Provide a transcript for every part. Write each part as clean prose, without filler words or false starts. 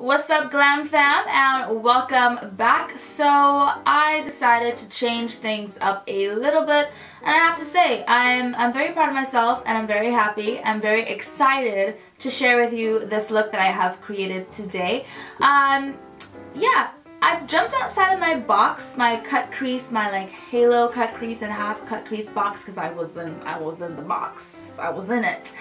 What's up, Glam Fam, and welcome back. So I decided to change things up a little bit, and I have to say I'm very proud of myself, and I'm very happy. I'm very excited to share with you this look that I have created today. Yeah, I've jumped outside of my box, my cut crease, my like halo cut crease and half cut crease box, because I was in the box. I was in it.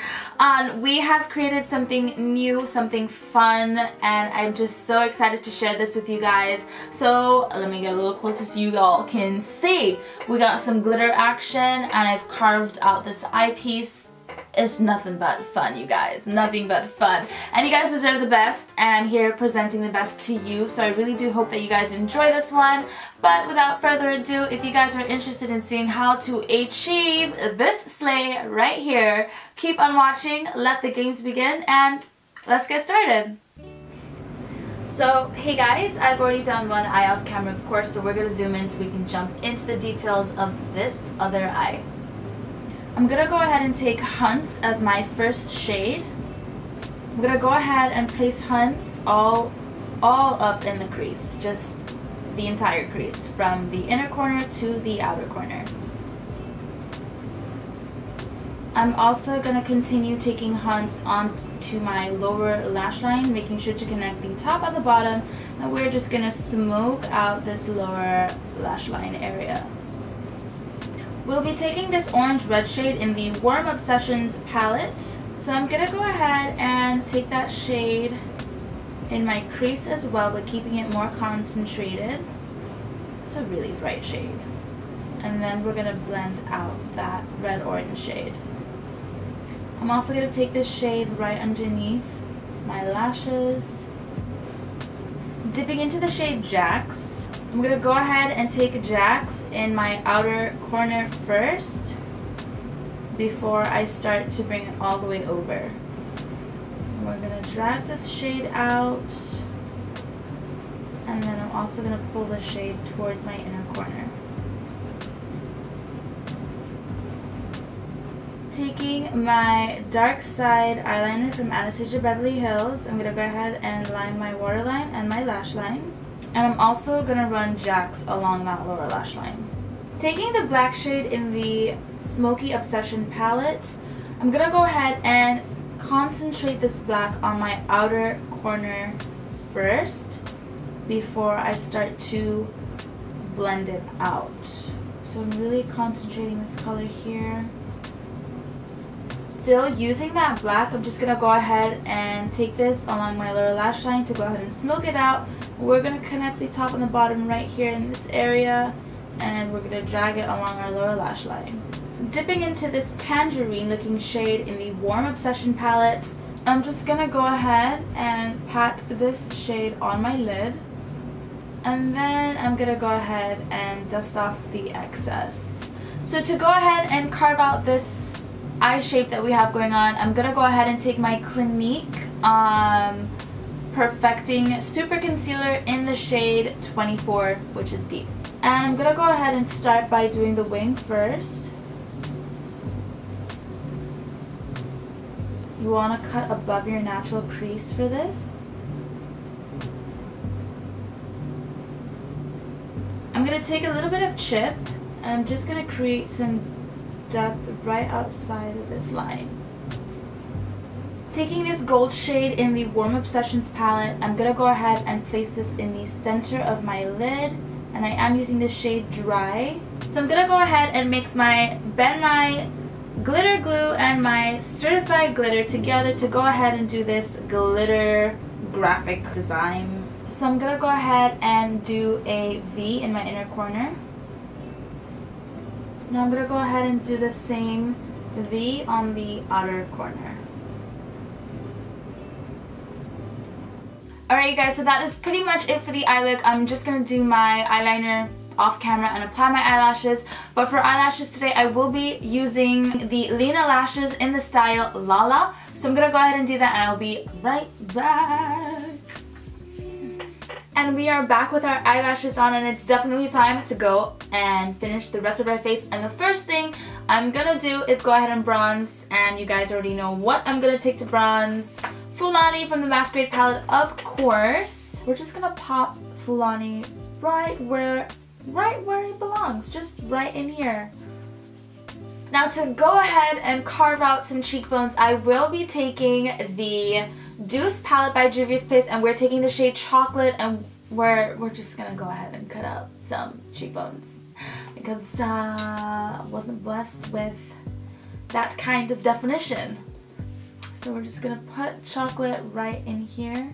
We have created something new, something fun, and I'm just so excited to share this with you guys. So let me get a little closer so you all can see. We got some glitter action, and I've carved out this eyepiece. It's nothing but fun, you guys. Nothing but fun. And you guys deserve the best, and I'm here presenting the best to you. So I really do hope that you guys enjoy this one. But without further ado, if you guys are interested in seeing how to achieve this slay right here, keep on watching, let the games begin, and let's get started. So, hey guys, I've already done one eye off camera, of course, so we're going to zoom in so we can jump into the details of this other eye. I'm going to go ahead and take Hunts as my first shade. I'm going to go ahead and place Hunts all up in the crease. Just the entire crease, from the inner corner to the outer corner. I'm also going to continue taking Hunts onto my lower lash line, making sure to connect the top and the bottom. And we're just going to smoke out this lower lash line area. We'll be taking this orange red shade in the Warm Obsessions palette. So I'm going to go ahead and take that shade in my crease as well, but keeping it more concentrated. It's a really bright shade. And then we're going to blend out that red-orange shade. I'm also going to take this shade right underneath my lashes. Dipping into the shade Jax, I'm going to go ahead and take Jax in my outer corner first before I start to bring it all the way over. We're going to drag this shade out, and then I'm also going to pull the shade towards my inner corner. Taking my dark side eyeliner from Anastasia Beverly Hills, I'm going to go ahead and line my waterline and my lash line. And I'm also going to run Jax along that lower lash line. Taking the black shade in the Smoky Obsession palette, I'm going to go ahead and concentrate this black on my outer corner first before I start to blend it out. So I'm really concentrating this color here. Still using that black, I'm just going to go ahead and take this along my lower lash line to go ahead and smoke it out. We're going to connect the top and the bottom right here in this area, and we're going to drag it along our lower lash line. Dipping into this tangerine looking shade in the Warm Obsession palette, I'm just going to go ahead and pat this shade on my lid, and then I'm going to go ahead and dust off the excess. So to go ahead and carve out this eye shape that we have going on, I'm going to go ahead and take my Clinique Perfecting Super Concealer in the shade 24, which is Deep. And I'm going to go ahead and start by doing the wing first. You want to cut above your natural crease for this. I'm going to take a little bit of chip, and I'm just going to create some depth right outside of this line. Taking this gold shade in the Warm Obsessions palette, I'm going to go ahead and place this in the center of my lid, and I am using this shade Dry. So I'm going to go ahead and mix my Ben Nye Glitter Glue and my Certified Glitter together to go ahead and do this glitter graphic design. So I'm going to go ahead and do a V in my inner corner. Now I'm going to go ahead and do the same V on the outer corner. Alright, you guys, so that is pretty much it for the eye look. I'm just going to do my eyeliner off camera and apply my eyelashes. But for eyelashes today, I will be using the Lena Lashes in the style Lala. So I'm going to go ahead and do that, and I'll be right back. And we are back with our eyelashes on, and it's definitely time to go and finish the rest of our face. And the first thing I'm going to do is go ahead and bronze. And you guys already know what I'm going to take to bronze. Fulani from the Masquerade Palette, of course. We're just gonna pop Fulani right where it belongs, just right in here. Now to go ahead and carve out some cheekbones, I will be taking the Deuce palette by Juvia's Place, and we're taking the shade Chocolate, and we're just gonna go ahead and cut out some cheekbones because I wasn't blessed with that kind of definition. So we're just gonna put Chocolate right in here.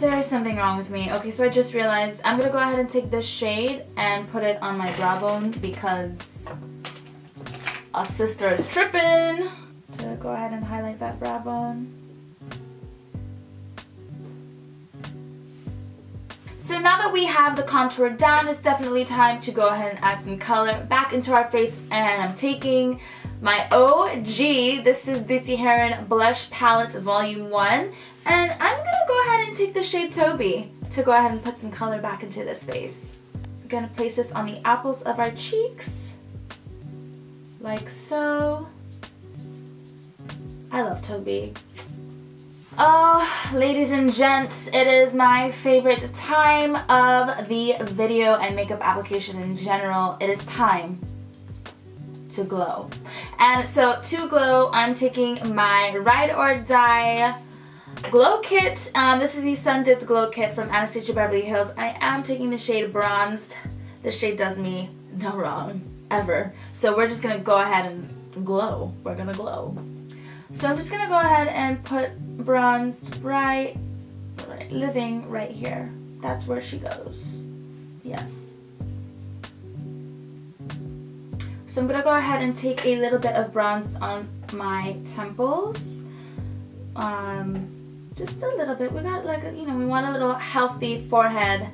There is something wrong with me. Okay, so I just realized I'm gonna go ahead and take this shade and put it on my brow bone because our sister is tripping. So go ahead and highlight that brow bone. So now that we have the contour down, it's definitely time to go ahead and add some color back into our face, and I'm taking my OG, this is the Saharan Blush Palette Volume 1, and I'm gonna go ahead and take the shade Toby to go ahead and put some color back into this face. We're gonna place this on the apples of our cheeks, like so. I love Toby. Oh, ladies and gents, it is my favorite time of the video and makeup application in general. It is time to glow. And so to glow, I'm taking my Ride or Die Glow Kit. This is the Sun Dipped Glow Kit from Anastasia Beverly Hills. I am taking the shade Bronzed. This shade does me no wrong, ever. So we're just gonna go ahead and glow. We're gonna glow. So I'm just gonna go ahead and put Bronzed right living right here. That's where she goes. Yes. So I'm gonna go ahead and take a little bit of bronze on my temples. Just a little bit. We got like a, you know, we want a little healthy forehead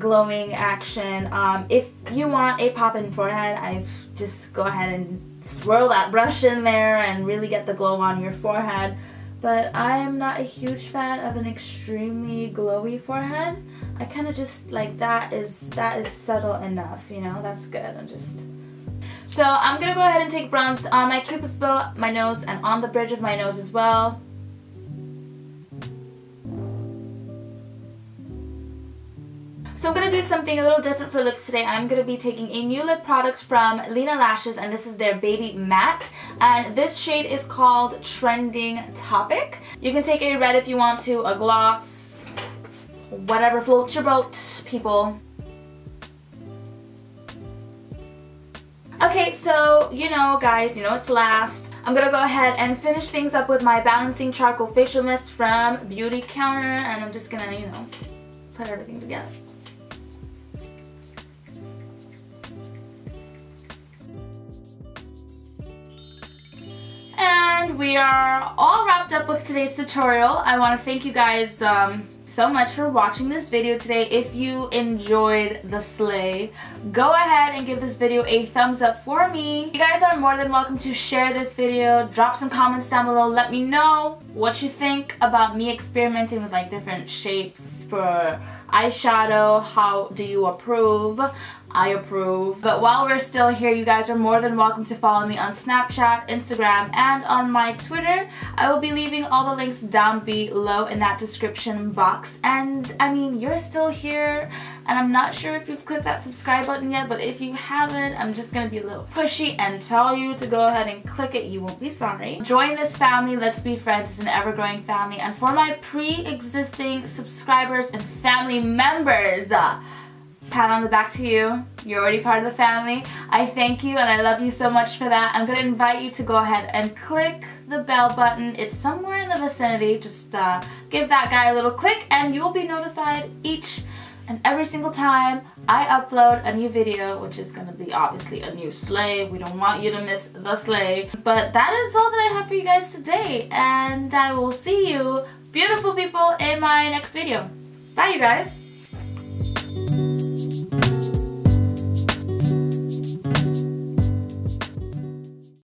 glowing action. If you want a pop-in forehead, I've just go ahead and swirl that brush in there and really get the glow on your forehead. But I am not a huge fan of an extremely glowy forehead. I kind of just like that is subtle enough, you know, that's good. So I'm gonna go ahead and take bronze on my cupid's bow, my nose, and on the bridge of my nose as well. So I'm gonna do something a little different for lips today. I'm gonna be taking a new lip product from Lena Lashes, and this is their Baby Matte. And this shade is called Trending Topic. You can take a red if you want to, a gloss, whatever floats your boat, people. Okay, so you know, guys, you know it's last. I'm gonna go ahead and finish things up with my Balancing Charcoal Facial Mist from Beauty Counter, and I'm just gonna, you know, put everything together. And we are all wrapped up with today's tutorial. I want to thank you guys so much for watching this video today. If you enjoyed the slay, go ahead and give this video a thumbs up for me. You guys are more than welcome to share this video. Drop some comments down below. Let me know what you think about me experimenting with like different shapes for eyeshadow. How do you approve? I approve. But while we're still here, you guys are more than welcome to follow me on Snapchat, Instagram, and on my Twitter. I will be leaving all the links down below in that description box. And I mean, you're still here, and I'm not sure if you've clicked that subscribe button yet, but if you haven't, I'm just gonna be a little pushy and tell you to go ahead and click it. You won't be sorry. Join this family. Let's be friends. It's an ever-growing family. And for my pre-existing subscribers and family members, pat on the back to you. You're already part of the family. I thank you and I love you so much for that. I'm gonna invite you to go ahead and click the bell button. It's somewhere in the vicinity. Just give that guy a little click and you'll be notified each and every single time I upload a new video, which is gonna be obviously a new slay. We don't want you to miss the slay. But that is all that I have for you guys today, and I will see you beautiful people in my next video. Bye you guys.